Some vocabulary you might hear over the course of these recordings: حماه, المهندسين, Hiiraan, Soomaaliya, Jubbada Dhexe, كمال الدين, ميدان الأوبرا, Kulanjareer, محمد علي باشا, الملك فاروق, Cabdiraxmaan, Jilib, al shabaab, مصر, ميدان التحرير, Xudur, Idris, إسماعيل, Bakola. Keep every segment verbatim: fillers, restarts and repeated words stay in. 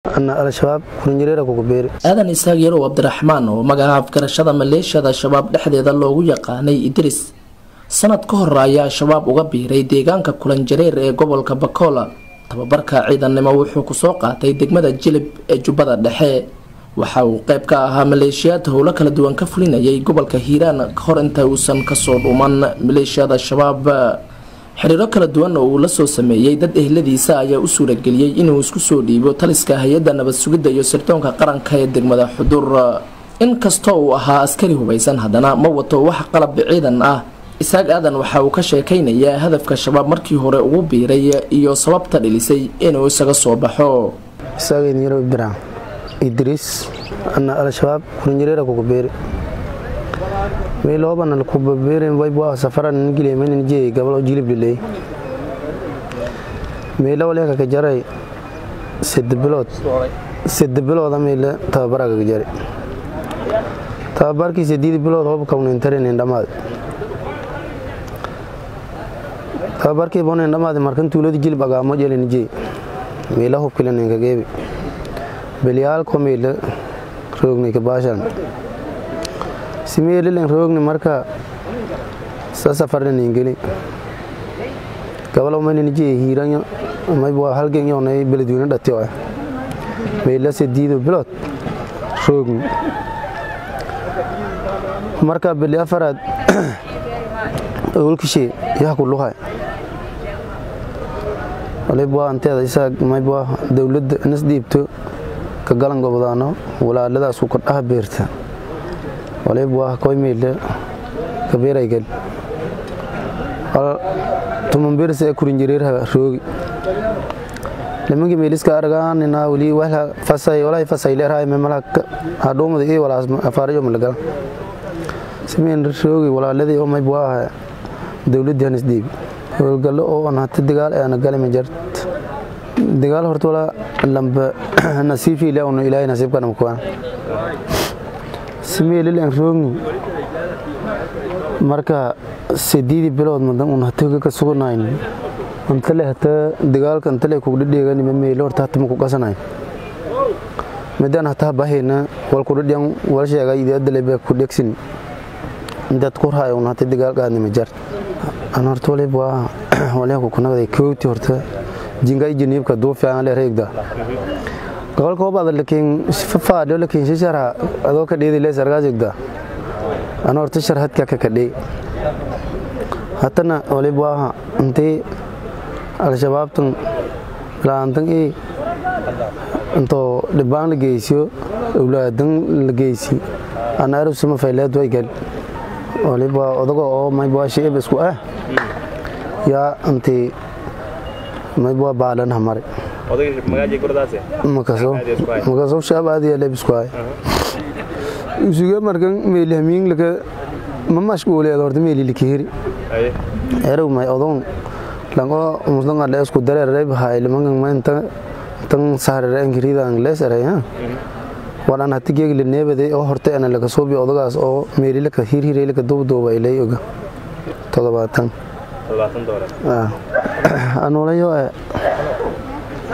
أنا الشباب كلنجريرة كوبير. هذا نساق يرو عبد الرحمن ومجاها فكر الشباب مليش هذا الشباب لحد يضلوا ويقع ني إدريس سنة كهر يا شباب وقبي ريدي كان ككلنجرير قبل كبكولا تبى بركة عيدا نموح وكسوقة تيدق مدى الجلب الجبادة دحى وحاو قيب كها مليشياته لك لدوان كفلين يي قبل كهيران كهر أنت وسن كسر ومن مليش هذا الشباب xiriiro kala duwan oo la soo sameeyay dad eheladiisa ayaa u suura galiyay inuu isku soo dhiibo taliska hay'adda nabad sugidda iyo sirdoonka qaranka ee degmada Xudur inkastoo uu ahaa askari hubaysan haddana ma wato wax qalab ciidan ah isaga aadan waxa uu ka sheekaynayaa hadafka shabaab markii hore ugu biiray iyo sababta dhilisay inuu isaga soo baxo isaga inuu biraa Idris anna al shabaab Kulanjareer ku biiray ويلوبان الكوبا بيرن ويبوى سفران نجلي من جي قبل جيلي بلي ميلو لك جري سد بلوت سد بلوت ميل تابرك جري تابركي سديد بلوت هو كون انترين اندماد تابركي بون اندماد مركن تولد جيل بغا مجل نجي ميلو هو كلن نجيبي بليال كوميل روغني كباشان سميرلين روغني مركا سافرن انجلي قبلوا من نجي هيران ما يبغى هالجين يوني بلدونا دتيوه بيلا سديدو بلوت روغني مركا بلي افراد اولكشي ياكلوها ولا يبغى انت اذا ما يبغى دولد ناس ديبتو كغلان غبدانو ولا لدا سوق دها بيرتا ولكن هناك كبير يقول توم بيرس كورنجيرير هروج لما يجي ميلس كارغان إنها ولي ولا فساي ولا فساي لها مملك هدوم ذي ولا أفارجهم لقى سمين رشوج ولا الذي يوم يبغاه دولة جنس ديب وقال له أوه أنا تدقال أنا قال من جرت دقال هرت ولا لما نسيفي لا إنه إلهي نسيب كان مكوان سمي للان روغني مركا سديدي بلود مدن اون هتوغا كسوغناين انت له تا دغال كان تله كو دديغاني ميلور تا تمو كسناي مدن هتا باهينا ول كو دديان ول شيغا يدي دلبه كو دكسين دد كور هاي اون هتا دغال قادني مجر ان هرتولي با ولا كو كنغدي كوتي هرتا جينغاي جنيب كا دو فيان له ريغدا قال كوبا لكن شفافا لكن شجرة أذوق ديدي ليس راجع ده أنا أرتدي شرحت كذا كذي هتنا أولي بواها أنتي الشباب تون لا أنتن إيه أنتو لبان لجيسيو ولا دن لجيسي أنا أعرف سما فيلات ويجل أولي بوا أذوق أو ما يبوا شيء بس كوه يا أنتي ما يبوا بالن هماري مكاسو مكاسو شاب عادي لابس كواي يسوع مركن ميلهمين لك ما مشغول يا دورت ميلي لكير هرو ما أظن لانه مسلم على أسكت دار الرب هاي لما كان ما أنت تن سهر رأني كريدا إنجليز رأي ها ولا نهتيجي للنية بدي أو هرت أنا لك صوبي أضغاس أو ميلي لك هير هير لك دوب دوب إلهي يوجا تلباتن تلباتن دورة آه أنا ولا يو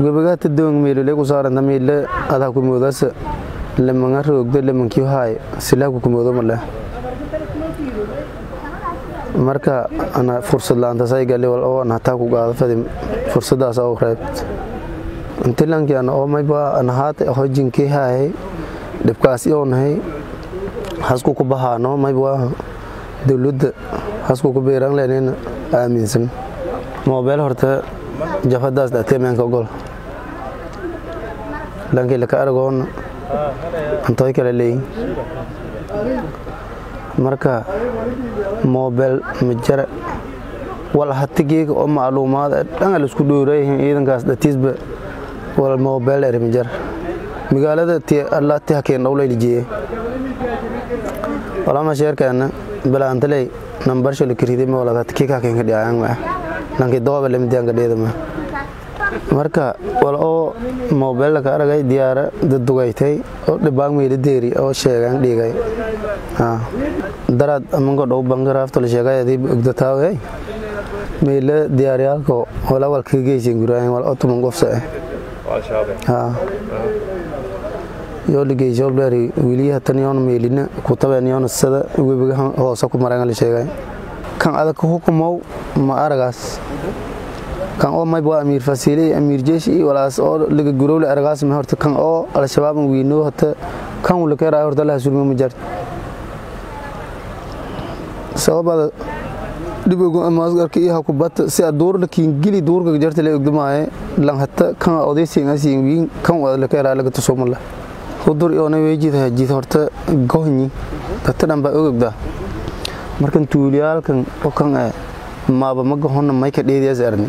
وبعدها تدوّن ميلو لكو صار عندنا ميل هذا كم يوداس لما نعرف وقدر لما كيو هاي سلاكو كم يودم الله مركا أنا فرصة لان تساي قال لي والله أنا هتاكو قاعد فدي فرصة داس أو خرب أنت لان كأنا أو ما يبغى أنا هات أخرجين كي هاي دبكاسي أون هاي حسكو كبهانو ما يبغى دولد حسكو كبيران لأننا آمينسن موبايل هرتا جفت داس داتيمين كقول لانك لك أرجون أنتوي كلالي مركا موبايل متجر ولا حتى جيك أو معلومات أنا لسه كدوري هنا إذا كاس دتيز ب والموبايل رمجر مقالة الله تحكينا أولي لجيه والله ما شير كأنه بلا أنت لي نمبر شو لكريدي ما ولا تكيك حكين كدي عيان ما نانك دوا بلي مديان كدي ده ما مركا والله موبايل كأرجع ديارة دتوعي تي أو لباق ميل ديري أو شيء عن ديجاي ها درات أمم كده بانغراف تلشيجاي دي بقدتها جاي ميل دياريا كو ولا والكيجي زينغراين ولا أتو مغفسة ها يقول لك يجول بري ويلي هتنيون ميلنا كتبه نيون السدا ويبقى هو سكوا مرعان لشيء كان هذا كهوكم أو ما أرجس كان أو ما يبغى أمير فسيلي أمير جيشي ولا أسأل لك جرول أرجس مهرت كان أو على شباب وينو حتى كان ولك رأي هردا له سلمي مجرد سبب دبوجو أمازغر كي هكوبات سأدور لكن جلي دور كجرت له قدماء لان حتى كان أودي سينغ سينغين كان ولك رأي لك تسوم الله ودور يونه ويجيته جيت هرت قهني تترن بأوجده مركن توليال كان وكان ما بمجهون ما يكاد يديز أرني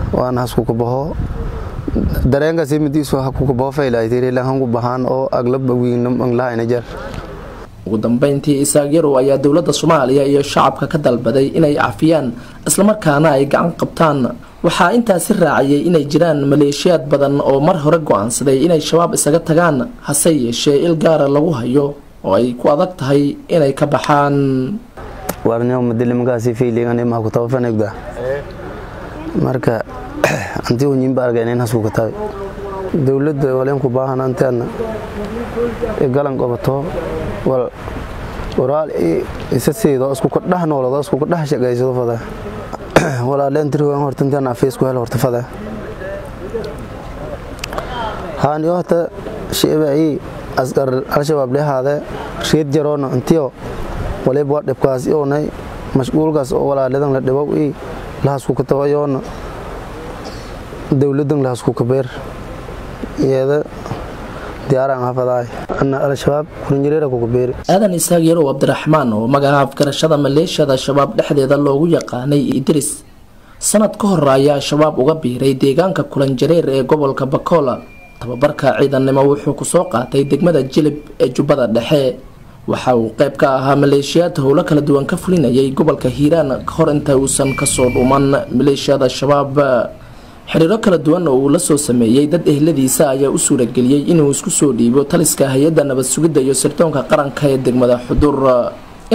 وانا هاسكوكو بهو درانغا سيمتي سو هاكوكو بوفاي لايتيري لانغو بهان او اغلب وينم انغلا نجر ودنبنتي اساغيرو ايا دولة الصومالية ايا شعبكا كدالبداي اناي عافيان اسلامركانا اي غان قبطان waxaa intaasi raaciyay inay jiraan maleeshiyad badan oo mar hore go'aansaday inay shabaab isaga tagaan hase yeeshee il gaar ah lagu hayo oo ay ku adag tahay inay ka baxaan warnaa madalmagaasi fiilinaan ma ku tawfanayda marka antii u nimba argayneen hasu gataay dawladda waleen ku baahanaantaana ee galan gobato wal oraal isa siido isku kordhaha noolada isku kordhaha shaqeysado fada ولا لنتري وين هرتنتي أنا فيسكو هل هرتفضه هان يوهت شيء بعي أذكر أشباب له هذا شيء جرّون أنتيو ولا بوات دبكاز يوناي مشغول كاز ولا لدن لدبوا إيه لاسكو كتوايون دولدن لاسكو كبير هذا aadan isaaq yarow Cabdiraxmaan oo magaca afgarashada maleeshiyada shabaab dhexdeeda loogu yaqaanay Idris sanad ka hor ayaa shabaab uga biiray deegaanka Kulanjareer ee gobolka Bakola tababarka ciidanimo wuxuu ku soo qaatay degmada Jilib ee Jubbada Dhexe waxa uu qayb ka ahaa maleeshiyada howlo kala duwan ka fulinayay gobolka Hiiraan ka hor inta uusan ka soo dhuman maleeshiyada shabaab xiriiro kala duwan oo la soo sameeyay dad ehladiisa ayaa u suura galiyay inuu isku soo dhiibo taliska hay'adda nabad sugidda iyo sirdoonka qaranka ee degmada Xudur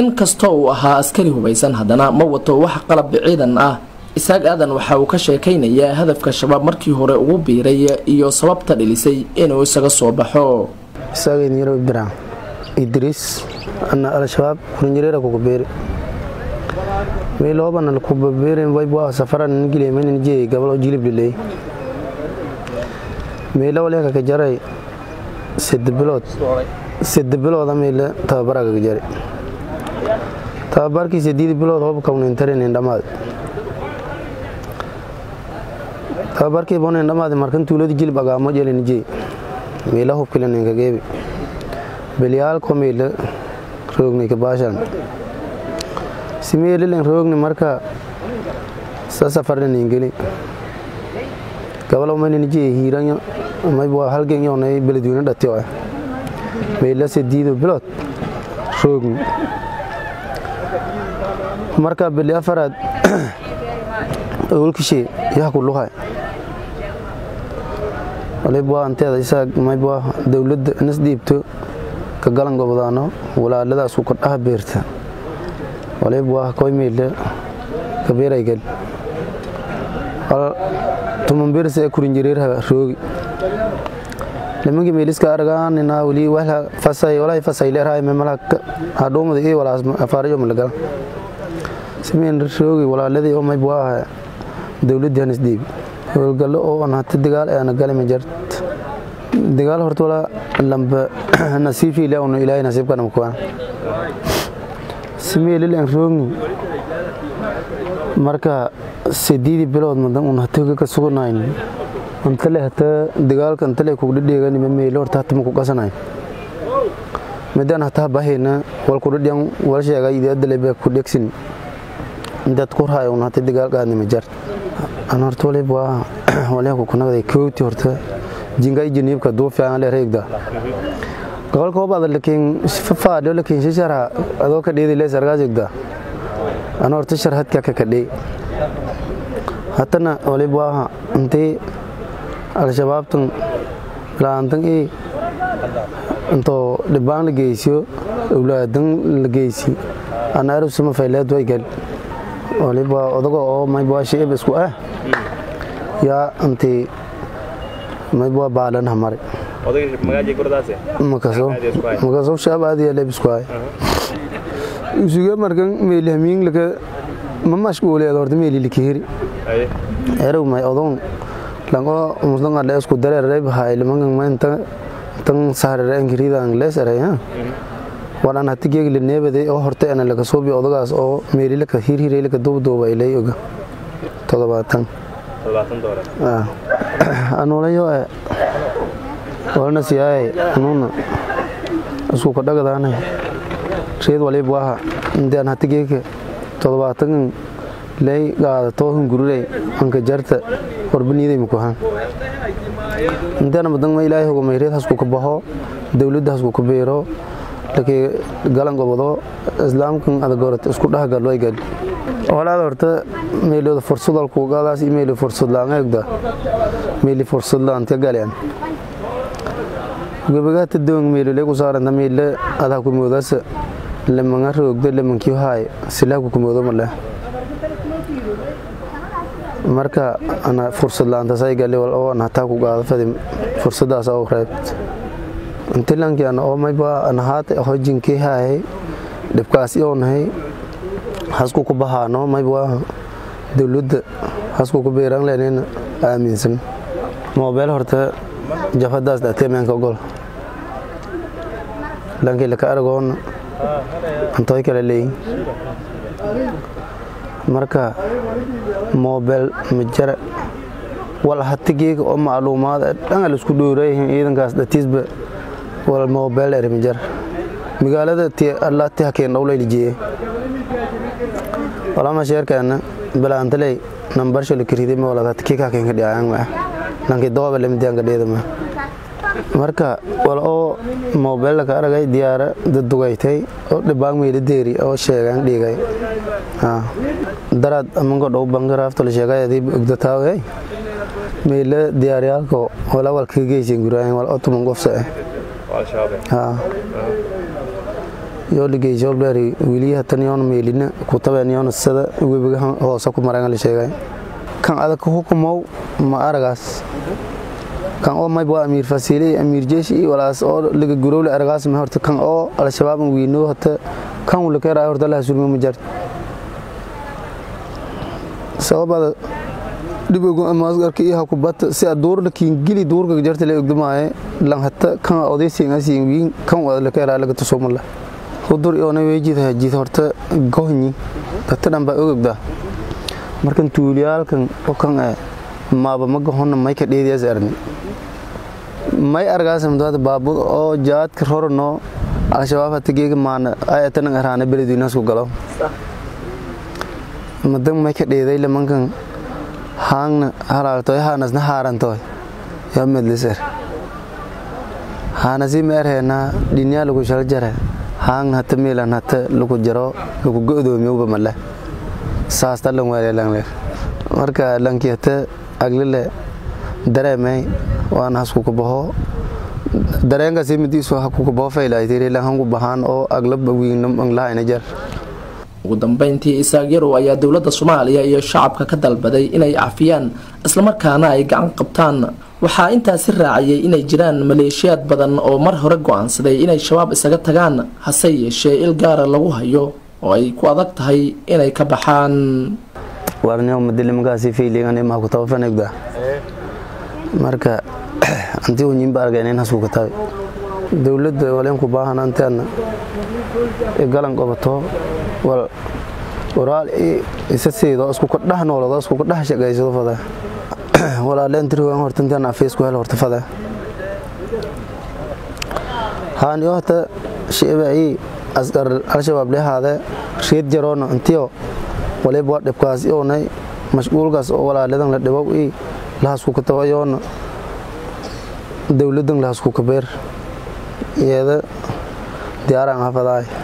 inkastoo uu ahaa askari hubaysan haddana ma wato wax qalab ciidan ah isaga aadan waxa uu ka sheekaynayaa hadafka shabaab markii hore ugu biiray iyo sababta dhilisay inuu isaga soo baxo isaga inuu biraa Idris anna al shabaab Kulanjareer ku biiray meelooban la ku babeereen way baa safaran gileemin jeey gabadho jilib dilay meelo leeka ka jaray sided bilood sided bilood meelo tababarka ka jaray tababarkii sided bilood oo ka wanayn tareen dhamaad tababarkii boonay dhamaad markan tuulada jilib aga ma jeelin jeey meelo hubkilan ka geebi bilyaal ko meelo roogni ka baashan سميرلين روغني مركا سافرن إنجلي قبل ما نيجي هيران ما يبغى هالجين يونا يبلدونا دتيوه بيلا سديد وبلاد روغني مركا بليا فرد أول كشي يأكل لهاي ولا يبغى أنت هذا إسا ما يبغى دولة ناس ديبتو كجالن قبضانه ولا لذا سوكر أهبيرته ولا يبغى كوي ميل كبير يقل، ثم بيرس كورنجيرها شو لما يجي ميلس كارغان إنها ولي ولا فساي ولا يفساي لها من ملك هادوم ذي ولا أفارجهم لقى سمين شو ولا الذي هو ما يبغى دولة جنس ديب وقال له أنا تدقال أنا قال مجرد دجال هرت ولا لمب نصيب في له إنه إلهي نصيب كنا مكوان سمي اللي لانفرون مركا سديد بلاد مدام ونهتوه كسور ناين أنتله حتى دجال كأنتله كودي دجال نيم ميلور تحت مكوكاسا ناين مدام حتى بهنا والكودي يوم والشيء على يدي دلبي كودي كسين ندات كورها يوم حتى دجال كأني مجر أنا هرت ولا بوا ولا كوكنا كذا كيوتي هرت جنگای جنیب کا دو فیان لے رہیک دا گول کو بعد لیکن ففا دو لیکن شرا ادو کدی لے سرگا جگ دا انور تے شرحت کیا کدی ہتنا اولی بوا انتے ال شباب تن پلان تن ای انتو دبان لگی سیو اولادن لگی سی انا رس م فیلا دوی گل اولی بوا ادو او مے بوا شی بس کو یا انتے ما يبغى بالن هماري. هذا مجازي كرداسة. مكاسو. مكاسو شاب عادي على بسكواي. يسوع مركن ميلي همين لك ما مشكو ولا دورت ميلي لكير. هرو ما أذون لانه مسلم على اسكودر على بهاي لمن ما انت تن سهر رأي كريدا إنجليز رأي ها. ولا نهتيجي للنية بدي أو هرتي أنا لك سوبي أذوقاس أو ميلي لك هير هير لك دو دو بايلي يوجا. تلا باتن. أنا لا يو أنا سياي أنا أسوق كذا كذا أنا شيء ولي بواها إنتي أنا تيجي تلواتن لي قاعد توهم غروري أنك جرت وربني ذي مكوها إنتي أنا بدن ما إلهي هو مهري هسوق كبها دولة هسوق كبيرة لكن قالن قبضه إسلام كن هذا قرط أسوق ده قالوا يقال ولا دورت ميلو فرصة الكوكا لاس ميلو فرصة لا نقدا ميلو فرصة لا أنت قالين وبقى تدون ميلو ليكو صار أنا ميلو هذا كوميو داس لما نعرف قدر لما كيو هاي سلاكو كوميو ده ملا مركا أنا فرصة لا أنت ساي قالي ولا أو أنا تاكو قاعد فدي فرصة داس أو خرب أنت لان كأنا أو ما يبقى أنا هات هاجين كي هاي دبكاسيون هاي حسكو كبهانو ما يبغى دولد حسكو كبيران لأننا آمين سن موبايل هرتا جفت داس داتي من كقول لانكي لك أرغون انتوي كاللي مركا موبايل مجر ولا حتى جيك أو معلومات أنا لسكو دوريهم إذن كاس داتيز ولا موبايل رمجر مقالة داتي الله تحكين أولي لجيه ولما شاركنا بلا أنت لي نمبر شو الكريدي ما ولا تكيكا كين كدي عيان ما لانك دوا بلي مديان كدي ده ما مركا ولا أو موبايل كارا جاي ديارة ددوا جاي تاي أو دباغ ميري ديري أو شيء عن دي جاي ها درات أممكو دو بانغراف تولي شيء جاي دي بقدتها جاي ميلا دياريا كو ولا ولا كيجي جنگراين ولا أو تمنغو فسأ ها يقول لك يجوب لي ويلي هتنيون ميلين كتبة نيون السادة ويبقى هو ساكو مرانغ لشيء كان هذا كهوكم أو ما أرجس كان أو ما يبغى أمير فاسيلي أمير جيشي ولا أسأل لك جرو لأرجس مهرت كان أو على شباب وينو حتى كان ولا كراي هرد الله سلمي مجرد سبب هذا دبوق أمازغر كي هاكو بات سأدور لكن جلي دور كجرت لي قدماء لان حتى كان أودي سينا سينوين كان ولا كراي لك تسوم الله خودور یعنی ویژیت هست جیت هرت گونی دست نم با اوج ده مرکن تولیال کن آکن ما با مگه هنر مایک دیدی از ارنی مای ارگاسم داد بابو آو جات کرور نو آشواب هتی گیگ مان آیت نگرانه بری دیناس کوگلام مدام مایک دیدی لمن کن هان هرال توی هان از نه هارن توی یا مدلسر هان ازی مره نه دنیا لکوشال جره هان هتميلان هت لوكو جرو لوكو غدو ميو بمله ساستا لون ولا لان مركا لانكي هت اغلله درمي وانا حسكو بهو درينغا سيمتي سو حكو بهو فايلاي تيري لانغو بهان او اغلب وينم انلا نجر ودنبنتي اساغيرو ايا دولدا سوماليا iyo shacabka ka dalbaday inay afiyaan isla markaana ay gacan qabtaan waxaa intaas raaciyay inay jiraan maleeshiyad badan oo mar hore go'aansaday inay shabaab isaga tagaan hase yeeshee il gaar ah lagu hayo oo ay ku adag tahay inay ka baxaan warnaa madilmagaasi fiiligan ee ma ku tawfanayda marka أنتي ونجيب بارجانين هسوق تاعي دولة ولهم كباها نانتي أنا إقالن قبته وراء إساسي ده أسكو كده نولا ده أسكو كده شيء جايز ده فده ولا لين تروي عن هرتن تنا فيسكو هل هرت فده هاني وقت شيء بعي أذكر الشباب له هذا شيء جرّون أنتيو ولا بوات دبكاز يوناي مشغول كاس ولا لين لد دبوي لا أسكو كتوا يون دولة دين لا أسكو كبير هذا ديارنا فداي